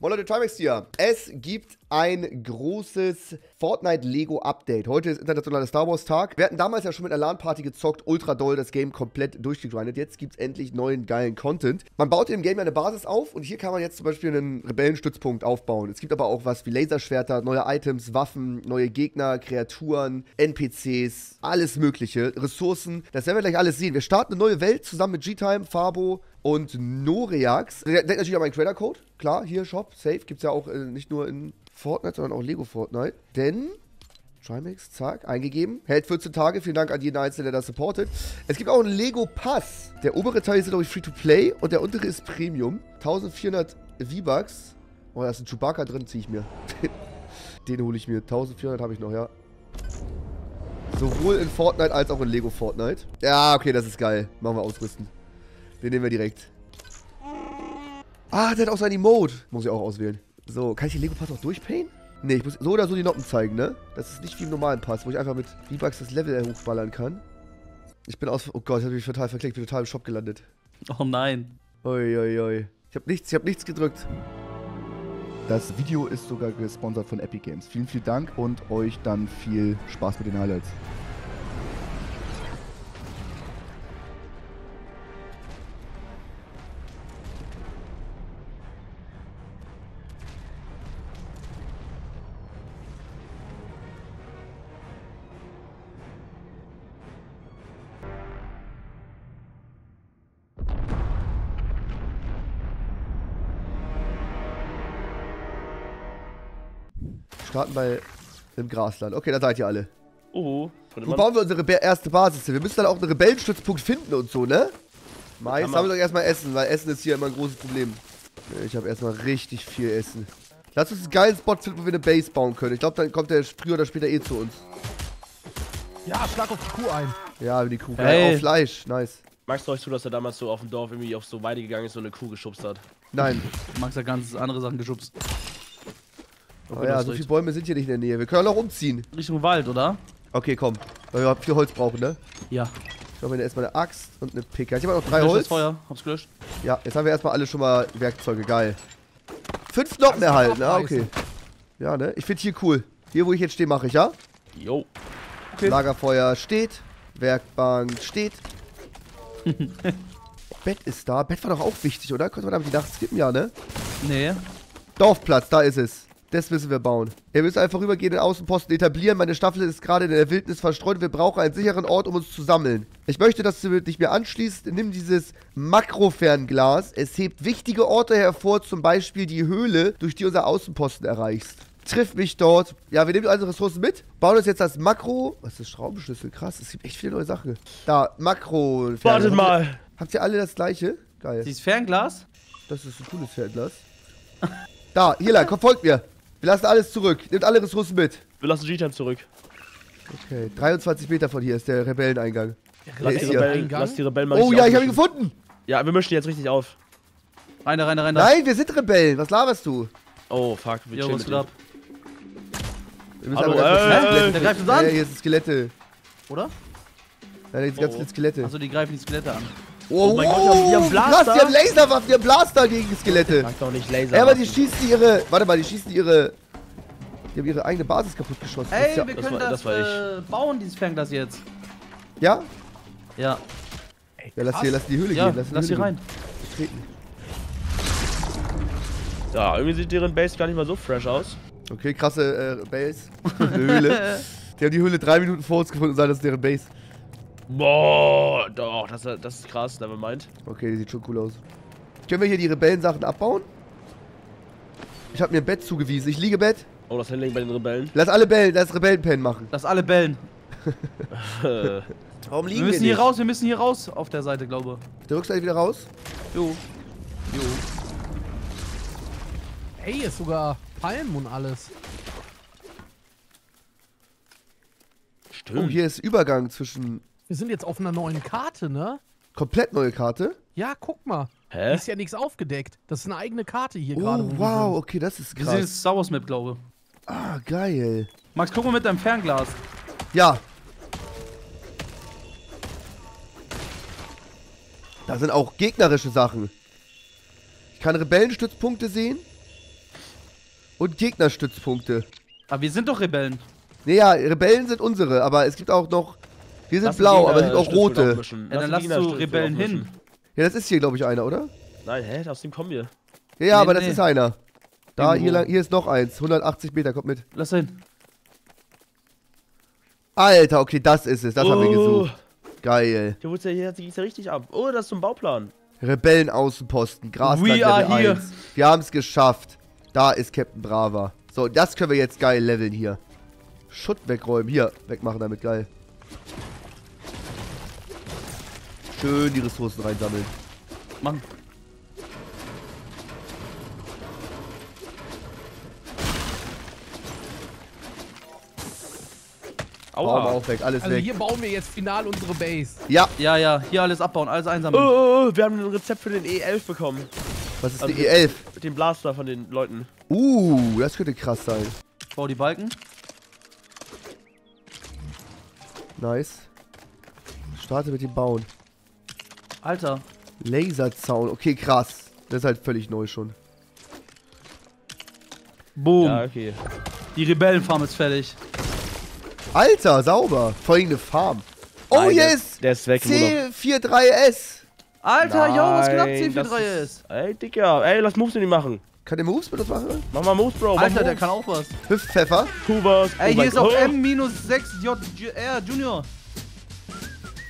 Moin Leute, Trymacs hier. Es gibt ein großes Fortnite-Lego-Update. Heute ist internationaler Star Wars-Tag. Wir hatten damals ja schon mit einer LAN-Party gezockt, ultra doll, das Game komplett durchgegrindet. Jetzt gibt es endlich neuen, geilen Content. Man baut im Game ja eine Basis auf und hier kann man jetzt zum Beispiel einen Rebellenstützpunkt aufbauen. Es gibt aber auch was wie Laserschwerter, neue Items, Waffen, neue Gegner, Kreaturen, NPCs, alles mögliche, Ressourcen. Das werden wir gleich alles sehen. Wir starten eine neue Welt zusammen mit G-Time, Fabo und Nooreax. Denkt natürlich an meinen Creator-Code. Klar, hier Shop, Safe, gibt es ja auch nicht nur in Fortnite, sondern auch Lego Fortnite. Denn, Trymacs, zack, eingegeben. Hält 14 Tage, vielen Dank an jeden Einzelnen, der das supportet. Es gibt auch einen Lego Pass. Der obere Teil ist, glaube ich, Free-to-Play und der untere ist Premium. 1400 V-Bucks. Oh, da ist ein Chewbacca drin, ziehe ich mir. Den hole ich mir. 1400 habe ich noch, ja. Sowohl in Fortnite als auch in Lego Fortnite. Ja, okay, das ist geil. Machen wir ausrüsten. Den nehmen wir direkt. Ah, der hat auch sein Emote. Muss ich auch auswählen. So, kann ich den Lego-Pass noch durchpayen? Ne, ich muss so oder so die Noppen zeigen, ne? Das ist nicht wie im normalen Pass, wo ich einfach mit V-Bucks das Level hochballern kann. Ich bin aus... Oh Gott, ich habe mich total verklickt. Ich bin total im Shop gelandet. Oh nein. Uiuiui. Ich hab nichts gedrückt. Das Video ist sogar gesponsert von Epic Games. Vielen, vielen Dank und euch dann viel Spaß mit den Highlights. Starten bei im Grasland. Okay, da seid ihr alle. Oh. Wo bauen wir unsere erste Basis hin? Wir müssen dann auch einen Rebellenstützpunkt finden und so, ne? Mais, sammelt euch erstmal Essen, weil Essen ist hier immer ein großes Problem. Ich habe erstmal richtig viel Essen. Lass uns einen geilen Spot finden, wo wir eine Base bauen können. Ich glaube, dann kommt der früher oder später eh zu uns. Ja, schlag auf die Kuh ein. Ja, wie die Kuh. Hey. Oh, Fleisch. Nice. Magst du euch zu, dass er damals so auf dem Dorf irgendwie auf so Weide gegangen ist und eine Kuh geschubst hat? Nein. Max hat ganz andere Sachen geschubst. Oh ja, so viele Bäume sind hier nicht in der Nähe. Wir können auch umziehen. Richtung Wald, oder? Okay, komm. Weil wir viel Holz brauchen, ne? Ja. Ich habe mir erstmal eine Axt und eine Picke. Ich habe noch 3 Holz. Feuer. Hab's gelöscht. Ja, jetzt haben wir erstmal alle schon mal Werkzeuge. Geil. 5 Noppen erhalten. Ah, okay. Ja, ne? Ich finde hier cool. Hier, wo ich jetzt stehe, mache ich, ja? Jo. Okay. Lagerfeuer steht. Werkbank steht. Bett ist da. Bett war doch auch wichtig, oder? Konnte man damit die Nacht skippen, ja, ne? Nee. Dorfplatz, da ist es. Das müssen wir bauen. Wir müssen einfach rübergehen, den Außenposten etablieren. Meine Staffel ist gerade in der Wildnis verstreut. Wir brauchen einen sicheren Ort, um uns zu sammeln. Ich möchte, dass du dich mir anschließt. Nimm dieses Makrofernglas. Es hebt wichtige Orte hervor, zum Beispiel die Höhle, durch die unser Außenposten erreichst. Triff mich dort. Ja, wir nehmen unsere Ressourcen mit. Bauen uns jetzt das Makro... Was ist das? Schraubenschlüssel? Krass, es gibt echt viele neue Sachen. Da, Makro... Wartet mal. Habt ihr alle das gleiche? Geil. Dieses Fernglas? Das ist ein cooles Fernglas. Da, hier lang. Komm, folgt mir. Wir lassen alles zurück. Nehmt alle Ressourcen mit. Wir lassen G-Time zurück. Okay, 23 Meter von hier ist der Rebelleneingang. Lass die Rebellen mal. Oh ja, ich habe ihn gefunden. Ja, wir mischen jetzt richtig auf. Rein. Nein, wir sind Rebellen. Was laberst du? Oh, fuck. Wir chillen mit ab. Wir müssen aber der greift uns an. Ja, hier sind Skelette. Oder? Ja, hier sind ganz viele Skelette. Achso, die greifen die Skelette an. Oh, oh mein Gott, die haben Blaster. Krass, die haben Laserwaffen, die haben Blaster gegen Skelette. Mach doch nicht Laser. Ja, aber die schießen ihre. Warte mal, die schießen ihre. Die haben ihre eigene Basis kaputt geschossen. Ey, wir können das bauen, dieses Fernglas jetzt. Ja? Ja. Ey, ja, lass die Höhle gehen. Lass die rein. Ja, irgendwie sieht deren Base gar nicht mal so fresh aus. Okay, krasse Base. Höhle. Die haben die Höhle 3 Minuten vor uns gefunden und sagen, das ist deren Base. Boah, doch, das ist krass, nevermind. Okay, die sieht schon cool aus. Können wir hier die Rebellensachen abbauen? Ich habe mir ein Bett zugewiesen. Ich liege Bett. Oh, das Handling bei den Rebellen. Lass alle bellen, lass Rebellenpen machen. Lass alle bellen. Warum liegen wir müssen hier nicht? Raus, wir müssen hier raus auf der Seite, glaube ich. Der Rückseite wieder raus? Jo. Ey, ist sogar Palmen und alles. Oh, hier ist Übergang zwischen... Wir sind jetzt auf einer neuen Karte, ne? Komplett neue Karte? Ja, guck mal. Hä? Ist ja nichts aufgedeckt. Das ist eine eigene Karte hier gerade. Oh, wow, okay, das ist krass. Das ist Star Wars Map, glaube ich. Ah, geil. Max, guck mal mit deinem Fernglas. Ja. Da sind auch gegnerische Sachen. Ich kann Rebellenstützpunkte sehen. und Gegnerstützpunkte. Aber wir sind doch Rebellen. Naja, Rebellen sind unsere, aber es gibt auch noch... Wir sind blau, aber es gibt auch rote. Dann lass du Rebellen hin. Ja, das ist hier, glaube ich, einer, oder? Nein, hä? Aus dem kommen wir. Ja, aber das ist einer. Da, hier ist noch eins. 180 Meter, kommt mit. Lass hin. Alter, okay, das ist es. Das haben wir gesucht. Geil. Hier ging es ja richtig ab. Oh, das ist so ein Bauplan. Rebellenaußenposten, Grasland Level 1. Wir haben es geschafft. Da ist Captain Barawa. So, das können wir jetzt geil leveln hier. Schutt wegräumen. Hier, wegmachen damit, geil. Schön die Ressourcen reinsammeln. Mann. Aua. Baum auch weg, alles also weg. Hier bauen wir jetzt final unsere Base. Ja. Ja, ja, hier alles abbauen, alles einsammeln. Oh, wir haben ein Rezept für den E11 bekommen. Was ist also die E11? Mit dem Blaster von den Leuten. Das könnte krass sein. Ich baue die Balken. Nice. Starte mit dem Bauen. Alter. Laserzaun, okay, krass. Das ist halt völlig neu schon. Boom. Ja, okay. Die Rebellenfarm ist fertig. Alter, sauber. Folgende Farm. Oh, yes! Der ist weg. C43S. Alter, yo, was geht ab, C43S? Ey, Dicker. Ey, lass Moves mit ihm machen. Kann der Moves mit uns machen? Mach mal Moves, Bro. Alter, der kann auch was. Hüftpfeffer. Tu was. Ey, hier ist auch M-6JR Junior.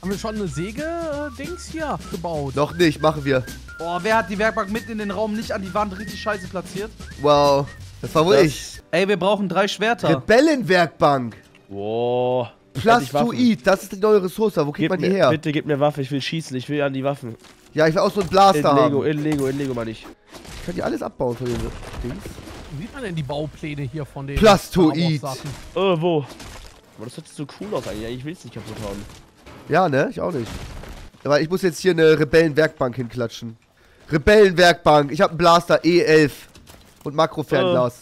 Haben wir schon eine Säge-Dings hier gebaut? Noch nicht, machen wir. Boah, wer hat die Werkbank mitten in den Raum nicht an die Wand richtig scheiße platziert? Wow, das war wohl ich. Ey, wir brauchen 3 Schwerter. Rebellenwerkbank. Wow. Plastoid, das ist die neue Ressource. Wo kriegt man die her? Bitte gib mir Waffe, ich will schießen, ich will an die Waffen. Ja, ich will auch so einen Blaster haben. In Lego meine ich. Ich kann die alles abbauen von den Dings. Wie sieht man denn die Baupläne hier von den Plastoid? Oh, wo? Aber das hört sich so cool aus eigentlich. Ich will es nicht kaputt haben. Ja, ne? Ich auch nicht. Aber ich muss jetzt hier eine Rebellenwerkbank hinklatschen. Rebellenwerkbank, ich habe einen Blaster, E11 und Makrofernglas.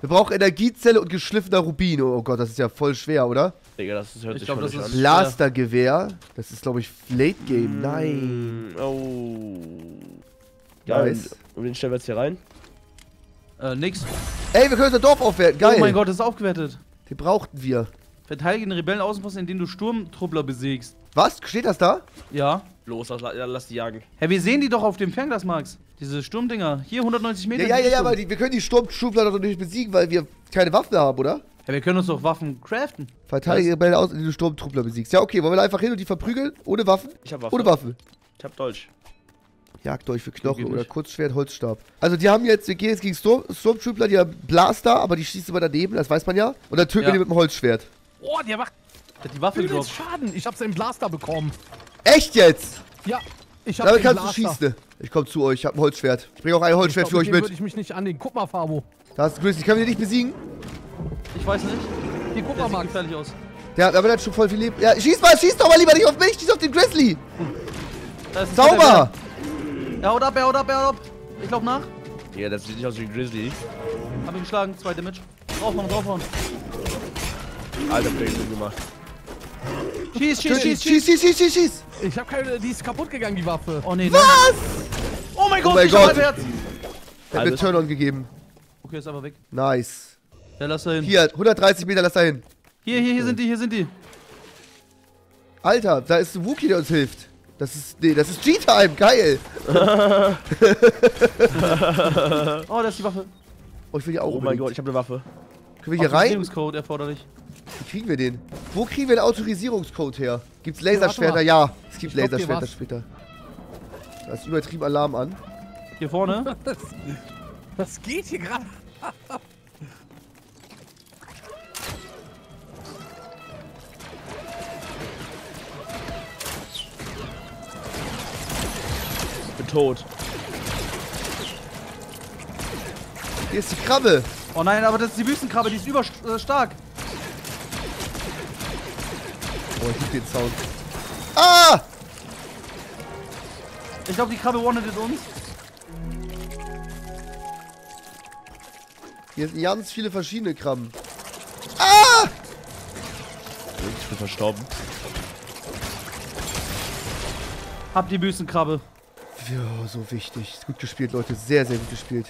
Wir brauchen Energiezelle und geschliffener Rubin. Oh Gott, das ist ja voll schwer, oder? Digga, das hört sich schon an. Blastergewehr. Das ist, glaube ich, Late Game. Nein. Oh. Ja, nice. Und wen stellen wir jetzt hier rein? Nix. Ey, wir können unser Dorf aufwerten. Geil. Oh mein Gott, das ist aufgewertet. Den brauchten wir. Verteidige den Rebellenaußenposten, indem du Sturmtruppler besiegst. Was? Steht das da? Ja. Los, lass die jagen. Hä, wir sehen die doch auf dem Fernglas, Max. Diese Sturmdinger. Hier 190 Meter. Ja, aber wir können die Sturmtruppler doch nicht besiegen, weil wir keine Waffen haben, oder? Ja, wir können uns doch Waffen craften. Verteidige Rebellen aus, indem du Sturmtruppler besiegst. Ja, okay, wollen wir einfach hin und die verprügeln? Ohne Waffen? Ich hab Waffen. Ohne Waffen. Ich hab Dolch. Jagd euch für Knochen oder Kurzschwert, Holzstab. Also die haben jetzt, wir gehen jetzt gegen Sturmtruppler, die haben Blaster, aber die schießen immer daneben, das weiß man ja. Und dann töten wir die mit dem Holzschwert. Oh, der macht die Waffe gedroppt. Schaden. Ich hab seinen Blaster bekommen. Echt jetzt? Ja, ich hab den Blaster. Damit kannst du schießen. Ich komm zu euch, ich hab ein Holzschwert. Ich bringe auch ein Holzschwert für euch mit. Würde ich mich nicht anlegen. Guck mal, Fabo. Da ist Grizzly. Können wir den nicht besiegen? Ich weiß nicht. Hier, guck mal, Max. Gefährlich aus. Der hat aber schon voll viel Leben. Ja, schieß doch mal lieber nicht auf mich, schieß auf den Grizzly. Sauber. Er haut ab, er haut ab. Ich glaub nach. Ja, das sieht nicht aus wie ein Grizzly. Hab ihn geschlagen, 2 Damage. Draufhauen. Alter, Blödsinn gemacht. Schieß! Ich hab keine, die ist kaputt gegangen, die Waffe. Oh nee. Was? Oh mein Gott, ich hab mein Herz. Hat mir Turn-on gegeben. Okay, ist aber weg. Nice. Ja, lass da hin. Hier, 130 Meter, lass da hin. Hier sind die. Alter, da ist ein Wookie, der uns hilft. Das ist G-Time, geil. Oh, da ist die Waffe. Oh, ich will die auch unbedingt. Mein Gott, ich hab eine Waffe. Können wir hier rein? Autorisierungscode erforderlich. Wie kriegen wir den? Wo kriegen wir den Autorisierungscode her? Gibt's Laserschwerter? Ja, es gibt Laserschwerter später. Da ist übertrieben Alarm an. Hier vorne? Was geht hier gerade? Ich bin tot. Hier ist die Krabbe. Oh nein, aber das ist die Büßenkrabbe, die ist überstark. Oh, ich lieb den Sound. Ah! Ich glaube, die Krabbe one-hitted uns. Hier sind ganz viele verschiedene Krabben. Ah! Ich bin verstorben. Hab die Büßenkrabbe. Ja, so wichtig. Gut gespielt, Leute. Sehr, sehr gut gespielt.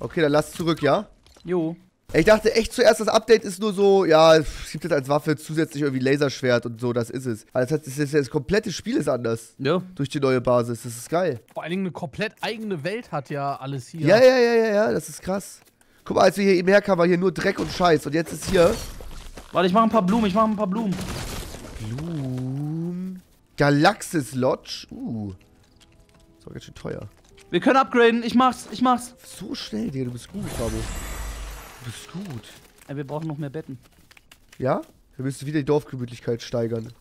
Okay, dann lasst zurück, ja? Jo. Ich dachte echt zuerst, das Update ist nur so, ja, es gibt jetzt als Waffe zusätzlich irgendwie Laserschwert und so, das ist es. Aber das heißt, das komplette Spiel ist anders. Ja. Durch die neue Basis, das ist geil. Vor allen Dingen eine komplett eigene Welt hat ja alles hier. Ja, das ist krass. Guck mal, als wir hier eben herkamen, war hier nur Dreck und Scheiß und jetzt ist hier... Warte, ich mache ein paar Blumen. Blumen... Galaxis Lodge? Das war ganz schön teuer. Wir können upgraden, ich mach's. So schnell, Digga, du bist gut, Fabo. Du bist gut. Ey, wir brauchen noch mehr Betten. Ja? Wir müssen wieder die Dorfgemütlichkeit steigern.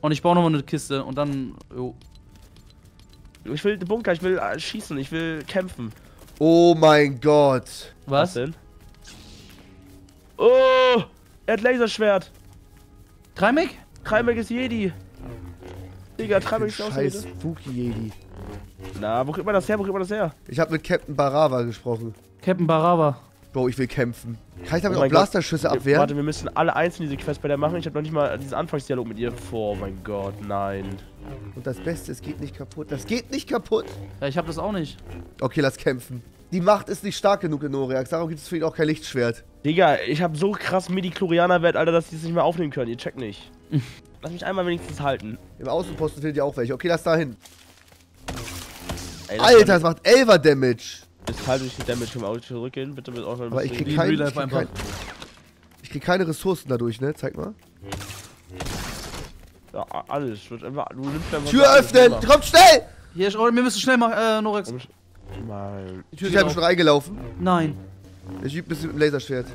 Und ich baue nochmal eine Kiste und dann... Jo. Ich will den Bunker, ich will schießen, ich will kämpfen. Oh mein Gott. Was denn? Oh! Er hat Laserschwert. Trymac? Trymac ist Jedi. Digga, Trymac ist aus. Scheiß Wookie Jedi. Na, wo kriegt man das her? Ich hab mit Captain Barawa gesprochen. Captain Barawa. Bro, ich will kämpfen. Kann ich damit auch Blasterschüsse abwehren? Warte, wir müssen alle einzeln diese Quest bei der machen. Ich habe noch nicht mal diesen Anfangsdialog mit ihr vor. Oh mein Gott, nein. Und das Beste, es geht nicht kaputt. Das geht nicht kaputt. Ja, ich hab das auch nicht. Okay, lass kämpfen. Die Macht ist nicht stark genug in Nooreax. Darum gibt es für ihn auch kein Lichtschwert. Digga, ich hab so krass Midichlorianer-Wert, Alter, dass die es nicht mehr aufnehmen können. Ihr checkt nicht. Lass mich einmal wenigstens halten. Im Außenposten findet ihr auch welche. Okay, lass da hin. Alter, das macht 11er Damage. Jetzt halt durch den Damage vom Auto zurückgehen, bitte mit euch. Aber ich krieg keine Ressourcen dadurch, ne? Zeig mal. Ja, alles. Wird einfach, du nimmst einfach Tür öffnen! Komm schnell! Hier ist, wir müssen schnell machen, Nooreax. Die Tür ist schon reingelaufen. Nein. Ich übe ein bisschen mit dem Laserschwert.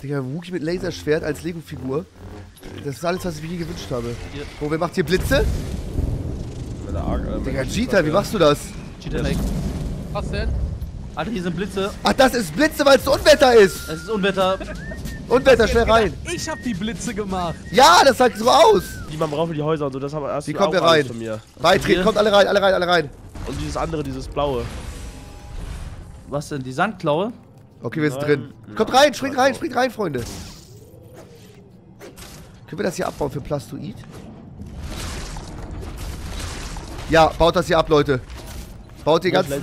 Digga, Wookie mit Laserschwert als Lego-Figur. Das ist alles, was ich mir hier gewünscht habe. Ja. Oh, wer macht hier Blitze? Digga, Cheetah, wie machst du das? Cheetah Lake. Was denn? Alter, hier sind Blitze. Ach, das ist Blitze, weil es Unwetter ist. Es ist Unwetter. Unwetter, schnell rein. Ich hab die Blitze gemacht. Ja, das sah so aus. Die man braucht für die Häuser und so. Das haben wir erst. Wie kommt ihr rein? Beitreten, kommt alle rein, alle rein, alle rein. Und dieses andere, dieses blaue. Was denn? Die Sandklaue? Okay, wir sind drin. Kommt rein, springt rein, Freunde. Können wir das hier abbauen für Plastoid? Ja, baut das hier ab, Leute. Baut den ganzen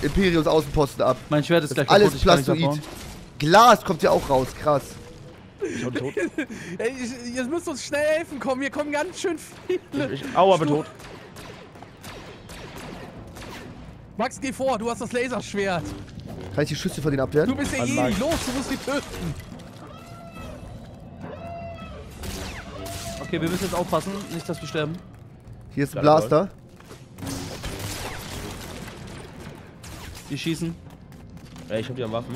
Imperius Außenposten ab. Mein Schwert ist gleich kaputt, ich kann nicht abbauen. Glas kommt ja auch raus, krass. Schon tot. Ey, ihr müsst uns schnell helfen, komm, hier kommen ganz schön viele. Aua, bin tot. Max, geh vor, du hast das Laserschwert. Kann ich die Schüsse von denen abwehren? Du bist der Jedi, los, du musst die töten. Okay, wir müssen jetzt aufpassen, nicht, dass wir sterben. Hier ist ein Blaster. Die schießen. Ey, ich hab die am Waffen.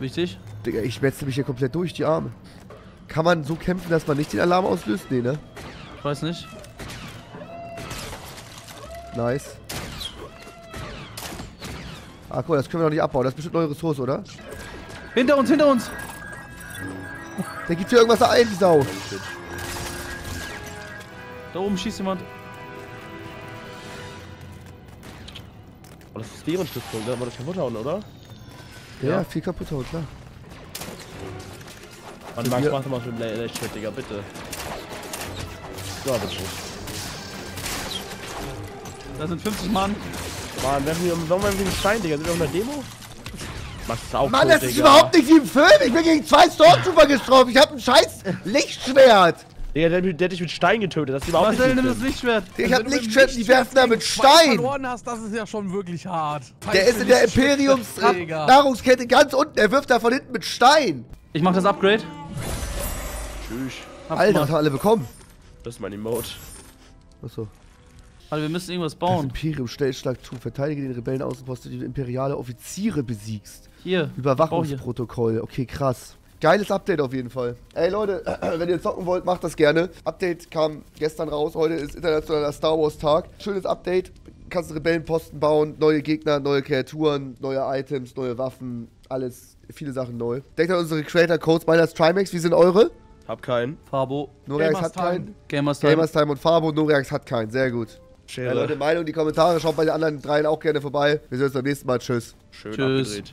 Wichtig? Digga, ich metze mich hier komplett durch die Arme. Kann man so kämpfen, dass man nicht den Alarm auslöst? Nee, ne? Ich weiß nicht. Nice. Ah, cool, das können wir noch nicht abbauen. Das ist bestimmt neue Ressource, oder? Hinter uns, hinter uns! Der gibt hier irgendwas ein, die Sau. Da oben schießt jemand. Oh, das ist deren Stützpunkt, da war das kaputt hauen, oder? Ja, viel kaputt hauen, klar. Mann, Max, mach doch mal schon einen Lichtschwert, Digga, bitte. Ja, bitte. Da sind 50 Mann. Mann, warum werfen wir den Stein, Digga? Sind wir auf einer Demo? Mann, das ist überhaupt nicht wie im Film! Ich bin gegen 2 Sturmtruppler gestorben! Ich hab ein scheiß Lichtschwert! Digga, der hat dich mit Stein getötet, das ist überhaupt nicht. Was denn, nimm das Lichtschwert? Ich hab Lichtschwert, die werfen da mit Stein! Verloren hast, das ist ja schon wirklich hart. Der ist in der Imperiums-Nahrungskette ganz unten, er wirft da von hinten mit Stein! Ich mach das Upgrade. Tschüss. Alter, das haben alle bekommen. Das ist mein Emote. Achso. Alter, wir müssen irgendwas bauen. Das Imperium, Stellschlag zu. Verteidige den Rebellenaußenposten, die du imperiale Offiziere besiegst. Hier. Überwachungsprotokoll. Okay, krass. Geiles Update auf jeden Fall. Ey Leute, wenn ihr zocken wollt, macht das gerne. Update kam gestern raus. Heute ist internationaler Star Wars Tag. Schönes Update. Kannst Rebellenposten bauen. Neue Gegner, neue Kreaturen, neue Items, neue Waffen. Alles, viele Sachen neu. Denkt an unsere Creator Codes. Meiner ist Trymacs. Wie sind eure? Hab keinen. Fabo. Nooreax hat keinen. Gamerstime. Gamerstime und Fabo. Nooreax hat keinen. Sehr gut. Ja, Leute, Meinung in die Kommentare. Schaut bei den anderen dreien auch gerne vorbei. Wir sehen uns beim nächsten Mal. Tschüss. Schön abgedreht.